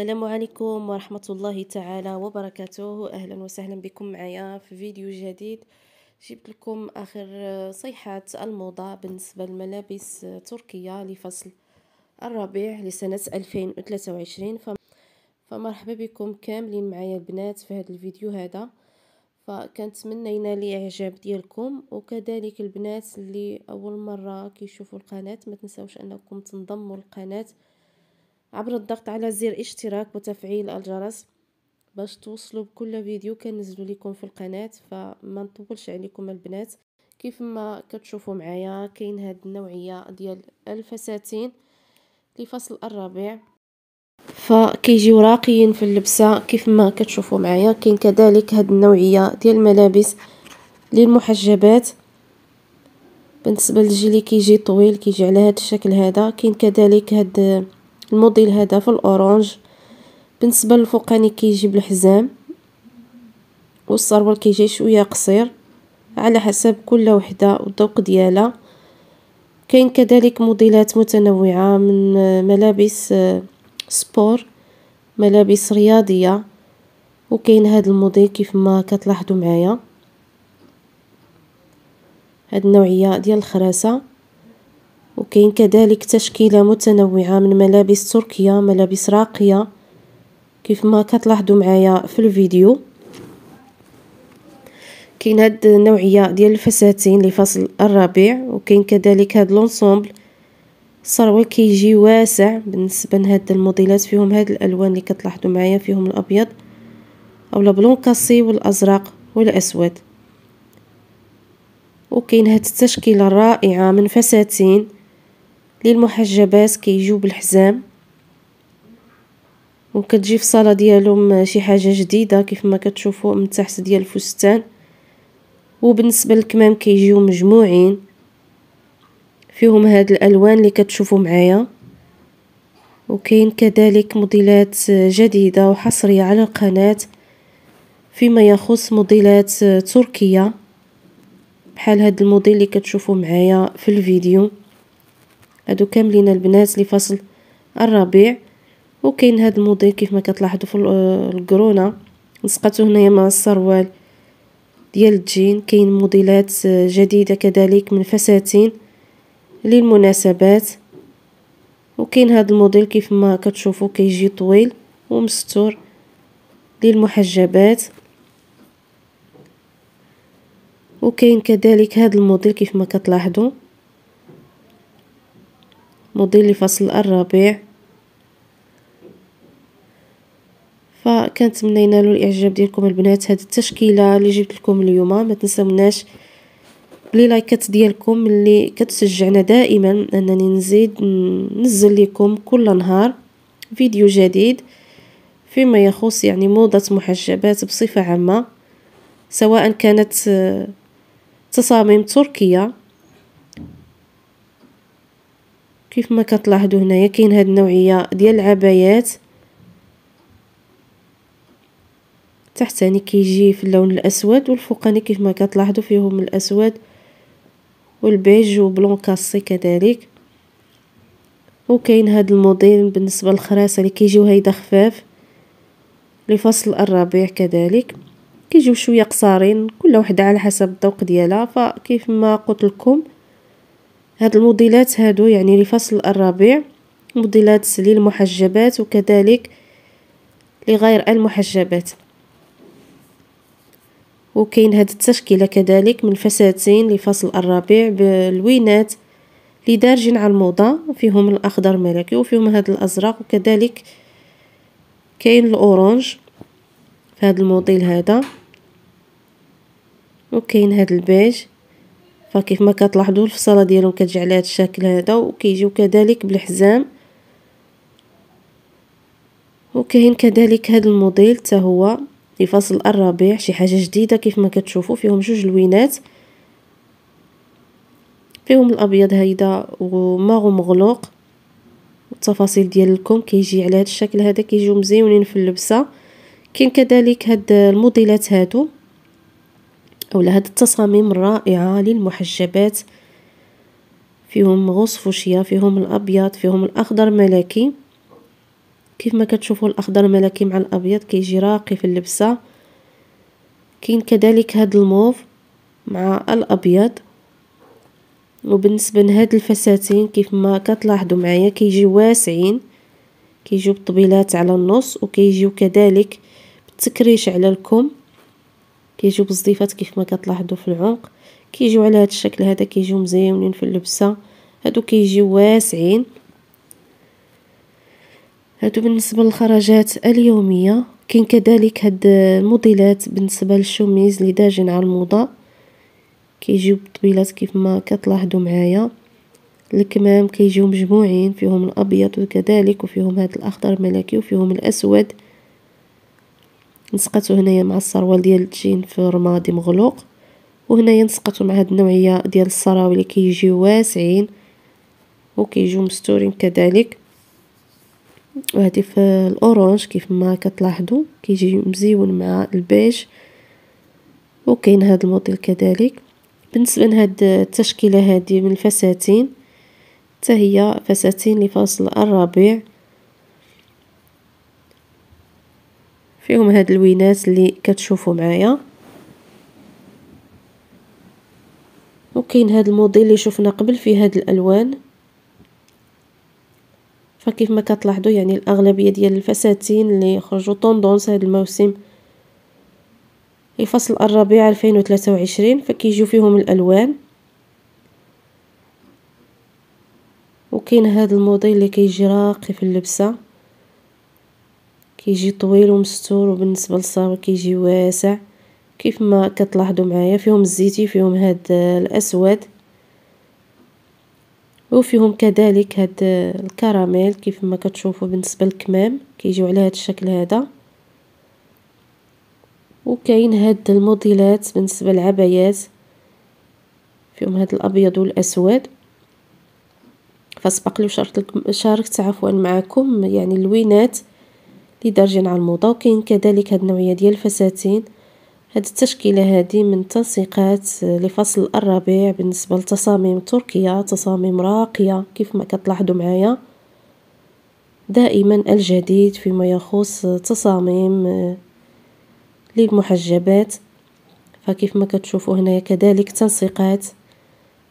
السلام عليكم ورحمة الله تعالى وبركاته. أهلا وسهلا بكم معايا في فيديو جديد. جبت لكم آخر صيحات الموضة بالنسبة للملابس تركية لفصل الربيع لسنة 2023. فمرحبا بكم كاملين معايا البنات في هذا الفيديو هذا، فكنتمنى ينال الاعجاب ديالكم، وكذلك البنات اللي اول مره كيشوفوا القناه ما تنساوش انكم تنضموا للقناه عبر الضغط على زر اشتراك وتفعيل الجرس باش توصلوا بكل فيديو كنزلوا لكم في القناه. فما نطولش عليكم البنات، كيف ما كتشوفوا معايا كاين هذه النوعيه ديال الفساتين لفصل الربيع، فكيجيو راقيين في اللبسه كيف ما كتشوفوا معايا. كاين كذلك هاد النوعيه ديال الملابس للمحجبات، بالنسبه للجيلي كيجي طويل كيجي على هاد الشكل هذا. كاين كذلك هاد الموديل هذا في الاورانج، بالنسبه للفوقاني كيجي بالحزام والسروال كيجي شويه قصير على حسب كل وحده والذوق ديالها. كاين كذلك موديلات متنوعه من ملابس سبور، ملابس رياضيه، وكاين هذا الموديل كيف ما كتلاحظوا معايا هذه النوعيه ديال الخراسه. وكاين كذلك تشكيله متنوعه من ملابس تركيه، ملابس راقيه كيف ما كتلاحظوا معايا في الفيديو. كاين هذه النوعيه ديال الفساتين لفصل الربيع، وكاين كذلك هذا لونسومبل السروال كيجي واسع. بالنسبه لهاد الموديلات فيهم هاد الالوان اللي كتلاحظوا معايا، فيهم الابيض او البلونكاسي والازرق والاسود. وكاين هاد التشكيله الرائعه من فساتين للمحجبات كيجيو بالحزام، وكتجي في الصاله ديالهم شي حاجه جديده كيف ما كتشوفوا من تحت ديال الفستان. وبالنسبه للكمام كيجيو مجموعين، فيهم هاد الالوان اللي كتشوفوا معايا. وكاين كذلك موديلات جديده وحصريه على القناه فيما يخص موديلات تركيه بحال هاد الموديل اللي كتشوفوا معايا في الفيديو. هادو كاملين البنات لفصل الربيع. وكاين هاد الموديل كيف ما كتلاحظوا في الكرونه لصقته هنايا مع السروال ديال الجين. كاين موديلات جديده كذلك من فساتين للمناسبات. وكاين هذا الموديل كيف ما كتشوفوا كيجي طويل ومستور للمحجبات. وكاين كذلك هذا الموديل كيف ما كتلاحظوا موديل لفصل الربيع. فكنتمنى ينالوا الاعجاب ديالكم البنات هذه التشكيله اللي جبت لكم اليوم. ما تنساوناش لي لايكات ديالكم اللي كتشجعنا دائما انني نزيد ننزل لكم كل نهار فيديو جديد فيما يخص يعني موضة محجبات بصفة عامة، سواء كانت تصاميم تركية. كيف ما كتلاحظوا هنايا كاين هاد النوعية ديال العبايات، تحتاني كيجي في اللون الاسود، والفوقاني كيف ما كتلاحظوا فيهم الاسود والبيج وبلون كاسي كذلك. وكاين هاد الموديل بالنسبه للخراسه اللي كيجيو هيدا خفاف لفصل الربيع، كذلك كيجيو شويه قصارين كل وحده على حسب الذوق ديالها. فكيف ما قلت لكم هاد الموديلات هادو يعني لفصل الربيع، موديلات للمحجبات وكذلك لغير المحجبات. وكاين هاد التشكيله كذلك من الفساتين لفصل الربيع بالوينات اللي دارجين على الموضه، فيهم الاخضر ملكي وفيهم هاد الازرق، وكذلك كاين الاورانج في هاد الموديل هذا، وكاين هاد البيج. فكيف ما كتلاحظوا الفصاله ديالهم كتجي على هاد الشكل هذا، وكيجيو كذلك بالحزام. وكاين كذلك هاد الموديل حتى هو لفصل الربيع شي حاجه جديده كيف ما كتشوفوا، فيهم جوج لوينات، فيهم الابيض هيدا وماغو مغلوق. والتفاصيل ديال الكم كيجي على هذا الشكل هذا، كيجيو مزيونين في اللبسه. كاين كذلك هاد الموديلات هادو اولا هاد التصاميم الرائعه للمحجبات، فيهم غوص فوشيا، فيهم الابيض، فيهم الاخضر ملكي، كيف ما كتشوفوا الاخضر ملكي مع الابيض كيجي راقي في اللبسه. كاين كذلك هذا الموف مع الابيض. وبالنسبه لهاد الفساتين كيف ما كتلاحظوا معايا كيجيو واسعين، كيجيو بطبيلات على النص، وكيجيو كذلك بالتكريش على الكم، كيجيو بزديفات كيف ما كتلاحظوا في العنق، كيجيو على هذا الشكل هذا، كيجيو مزيونين في اللبسه. هادو كيجيو واسعين. هادو بالنسبه للخرجات اليوميه. كاين كذلك هاد الموديلات بالنسبه للشوميز اللي داجين على الموضه، كيجيو بطبيلات كيف ما كتلاحظوا معايا. الكمام كيجيو مجموعين، فيهم الابيض وكذلك وفيهم هذا الاخضر الملكي وفيهم الاسود. نسقته هنايا مع السروال ديال الجين في رمادي مغلوق، وهنايا نسقته مع هاد النوعيه ديال السراويل اللي كيجيو واسعين وكيجيو مستورين كذلك. وهذه في الاورانج كيف ما كتلاحظوا كيجي مزيون مع البيج. وكاين هذا الموديل كذلك. بالنسبه لهاد التشكيله هذه من الفساتين، حتى هي فساتين لفصل الربيع، فيهم هاد اللوينات اللي كتشوفوا معايا. وكاين هاد الموديل اللي شفنا قبل في هاد الالوان. فكيف ما كتلاحظوا يعني الاغلبيه ديال الفساتين اللي خرجوا طوندونس هذا الموسم لفصل الربيع 2023 فكيجيو فيهم الالوان. وكاين هذا الموديل اللي كيجي راقي في اللبسه، كيجي طويل ومستور، وبالنسبه للصاوي كيجي واسع كيف ما كتلاحظوا معايا. فيهم الزيتي، فيهم هذا الاسود، وفيهم كذلك هاد الكراميل كيف ما كتشوفوا. بالنسبه للكمام كيجيو على هذا الشكل هذا. وكاين هاد الموديلات بالنسبه للعبايات، فيهم هاد الابيض والاسود. فسبق لي شاركت عفوا معكم يعني اللوينات اللي دارجين على الموضه. وكاين كذلك هاد النوعيه ديال الفساتين. هاد التشكيله هادي من تنسيقات لفصل الربيع بالنسبه لتصاميم تركيا، تصاميم راقيه كيف ما كتلاحظوا معايا. دائما الجديد فيما يخص تصاميم للمحجبات. فكيف ما كتشوفوا هنا كذلك تنسيقات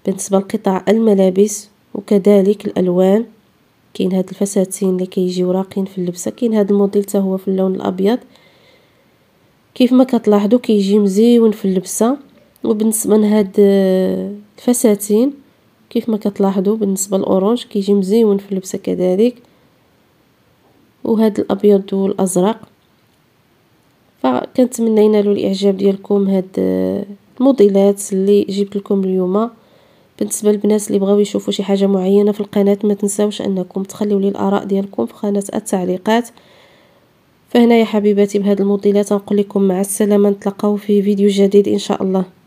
بالنسبه لقطع الملابس وكذلك الالوان. كاين هاد الفساتين اللي كيجيو راقين في اللبسه. كاين هاد الموديل حتى هو في اللون الابيض كيف ما كتلاحظوا كيجي مزيون في اللبسه. وبالنسبه لهاد الفساتين كيف ما كتلاحظوا بالنسبه للاورانج كيجي مزيون في اللبسه كذلك، وهاد الابيض والازرق. فكنتمنى ينالوا الاعجاب ديالكم هاد الموديلات اللي جبت لكم اليوم. بالنسبه للبنات اللي بغاو يشوفوا شي حاجه معينه في القناه، ما تنساوش انكم تخليوا لي الاراء ديالكم في خانه التعليقات. فهنا يا حبيباتي بهذه الموديلات نقول لكم مع السلامه، نتلاقاو في فيديو جديد ان شاء الله.